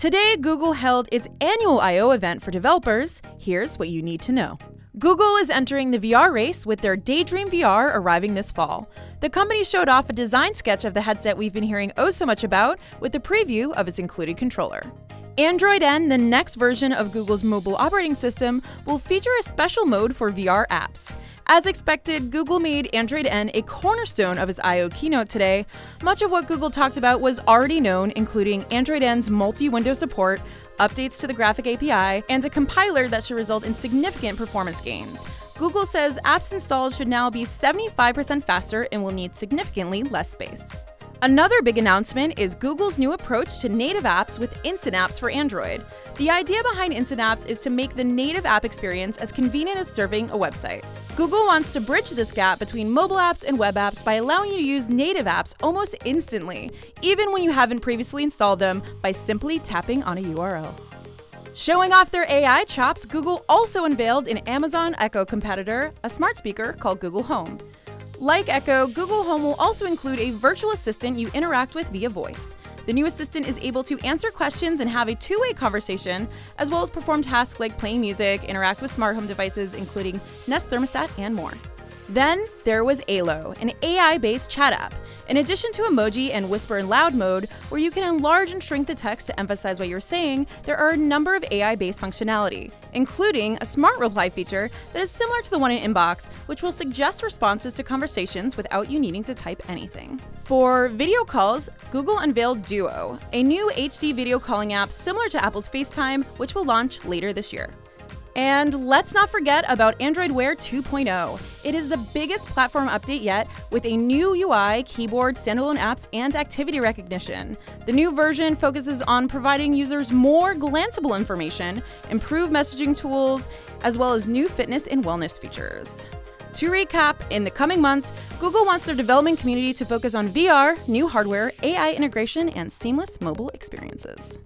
Today, Google held its annual I/O event for developers. Here's what you need to know. Google is entering the VR race with their Daydream VR arriving this fall. The company showed off a design sketch of the headset we've been hearing oh so much about with a preview of its included controller. Android N, the next version of Google's mobile operating system, will feature a special mode for VR apps. As expected, Google made Android N a cornerstone of its I/O keynote today. Much of what Google talked about was already known, including Android N's multi-window support, updates to the graphic API, and a compiler that should result in significant performance gains. Google says apps installed should now be 75% faster and will need significantly less space. Another big announcement is Google's new approach to native apps with Instant Apps for Android. The idea behind Instant Apps is to make the native app experience as convenient as serving a website. Google wants to bridge this gap between mobile apps and web apps by allowing you to use native apps almost instantly, even when you haven't previously installed them, by simply tapping on a URL. Showing off their AI chops, Google also unveiled an Amazon Echo competitor, a smart speaker called Google Home. Like Echo, Google Home will also include a virtual assistant you interact with via voice. The new assistant is able to answer questions and have a two-way conversation, as well as perform tasks like playing music, interact with smart home devices, including Nest thermostat, and more. Then there was Allo, an AI-based chat app. In addition to emoji and whisper and loud mode, where you can enlarge and shrink the text to emphasize what you're saying, there are a number of AI-based functionality, including a smart reply feature that is similar to the one in Inbox, which will suggest responses to conversations without you needing to type anything. For video calls, Google unveiled Duo, a new HD video calling app similar to Apple's FaceTime, which will launch later this year. And let's not forget about Android Wear 2.0. It is the biggest platform update yet, with a new UI, keyboard, standalone apps, and activity recognition. The new version focuses on providing users more glanceable information, improved messaging tools, as well as new fitness and wellness features. To recap, in the coming months, Google wants their development community to focus on VR, new hardware, AI integration, and seamless mobile experiences.